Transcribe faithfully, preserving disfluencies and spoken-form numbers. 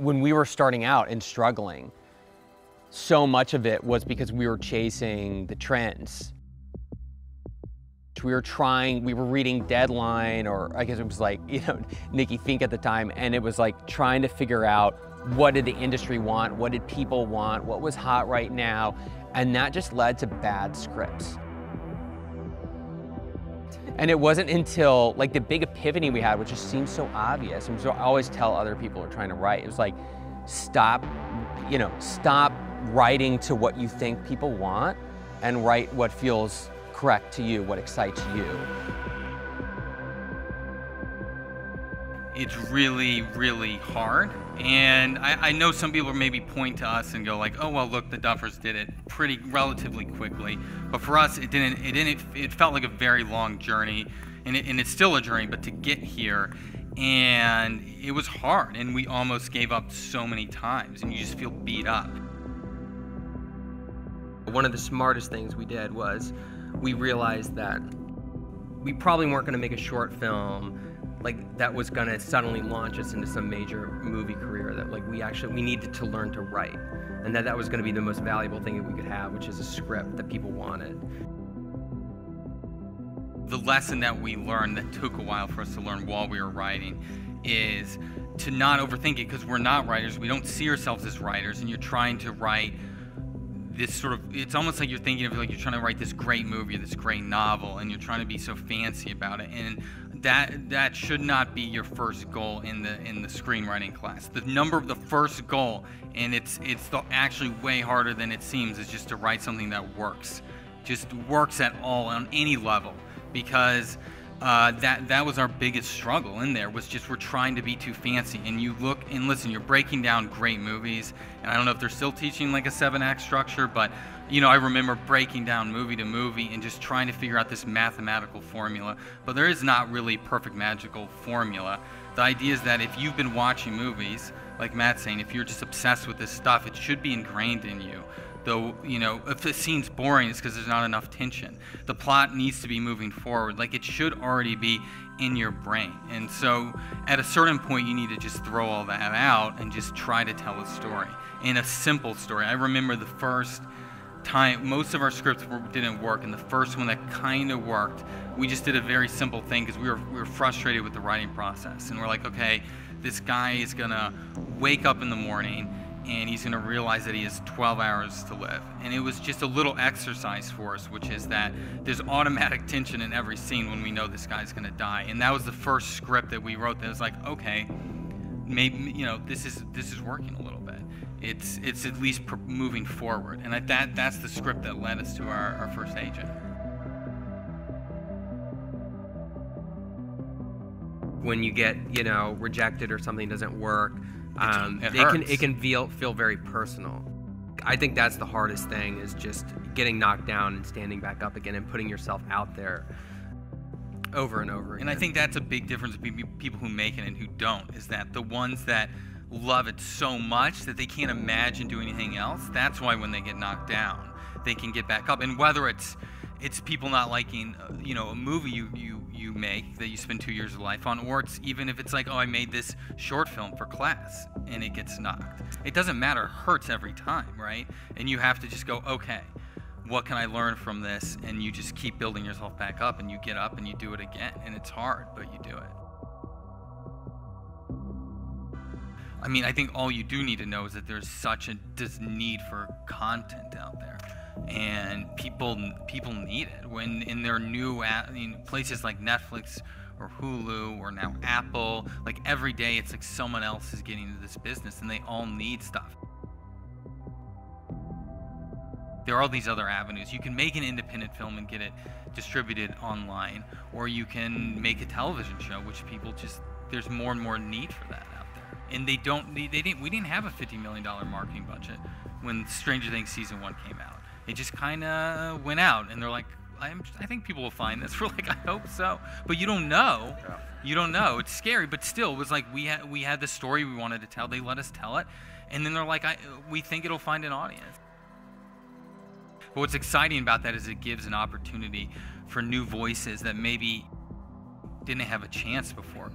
when we were starting out and struggling, so much of it was because we were chasing the trends. We were trying, we were reading Deadline, or I guess it was like, you know, Nikki Finke at the time, and it was like trying to figure out what did the industry want, what did people want, what was hot right now, and that just led to bad scripts. And it wasn't until, like, the big epiphany we had, which just seems so obvious, and so I always tell other people who are trying to write, it was like, stop, you know, stop writing to what you think people want, and write what feels correct to you, what excites you. It's really, really hard. And I, I know some people maybe point to us and go like, oh, well, look, the Duffers did it pretty relatively quickly. But for us, it didn't, it didn't, it felt like a very long journey, and, it, and it's still a journey, but to get here, and it was hard, and we almost gave up so many times, and you just feel beat up. One of the smartest things we did was we realized that we probably weren't going to make a short film like that was going to suddenly launch us into some major movie career, that like we actually we needed to learn to write, and that that was going to be the most valuable thing that we could have, which is a script that people wanted. The lesson that we learned that took a while for us to learn while we were writing is to not overthink it, because we're not writers. We don't see ourselves as writers, and you're trying to write this sort of, it's almost like you're thinking of like you're trying to write this great movie or this great novel, and you're trying to be so fancy about it, and that that should not be your first goal in the in the screenwriting class. The number of the first goal, and it's it's the, actually way harder than it seems, is just to write something that works, just works at all on any level, because uh, that that was our biggest struggle in there, was just we're trying to be too fancy, and you look and listen, you're breaking down great movies. I don't know if they're still teaching like a seven act structure, but you know, I remember breaking down movie to movie and just trying to figure out this mathematical formula, but there is not really perfect magical formula. The idea is that if you've been watching movies, like Matt's saying, if you're just obsessed with this stuff, it should be ingrained in you. Though, you know, if it seems boring, it's because there's not enough tension. The plot needs to be moving forward. Like, it should already be in your brain. And so at a certain point, you need to just throw all that out and just try to tell a story. In a simple story. I remember the first time, most of our scripts were, didn't work, and the first one that kind of worked, we just did a very simple thing, because we were, we were frustrated with the writing process. And we're like, okay, this guy is going to wake up in the morning, and he's going to realize that he has twelve hours to live. And it was just a little exercise for us, which is that there's automatic tension in every scene when we know this guy's going to die. And that was the first script that we wrote that was like, okay, maybe, you know, this is this is working a little bit. It's it's at least pr moving forward. And that that's the script that led us to our, our first agent. When you get, you know, rejected or something doesn't work, Um, it, it can it can feel feel very personal. I think that's the hardest thing, is just getting knocked down and standing back up again and putting yourself out there over and over again. And I think that's a big difference between people who make it and who don't, is that the ones that love it so much that they can't imagine doing anything else, that's why when they get knocked down, they can get back up. And whether it's it's people not liking, you know, a movie you you you make that you spend two years of life on, or it's even if it's like, oh, I made this short film for class and it gets knocked. It doesn't matter. It hurts every time, right? And you have to just go, okay, what can I learn from this? And you just keep building yourself back up, and you get up and you do it again. And it's hard, but you do it. I mean, I think all you do need to know is that there's such a this need for content out there. And people people need it. When in their new I mean, places like Netflix or Hulu or now Apple, like every day it's like someone else is getting into this business, and they all need stuff. There are all these other avenues. You can make an independent film and get it distributed online, or you can make a television show, which people just, there's more and more need for that out there. And they don't, they, they didn't, we didn't have a fifty million dollar marketing budget when Stranger Things season one came out. It just kind of went out, and they're like, I'm, I think people will find this. We're like, I hope so. But you don't know. Yeah. You don't know. It's scary, but still, it was like we had, we had the story we wanted to tell. They let us tell it, and then they're like, I, we think it'll find an audience. But what's exciting about that is it gives an opportunity for new voices that maybe didn't have a chance before.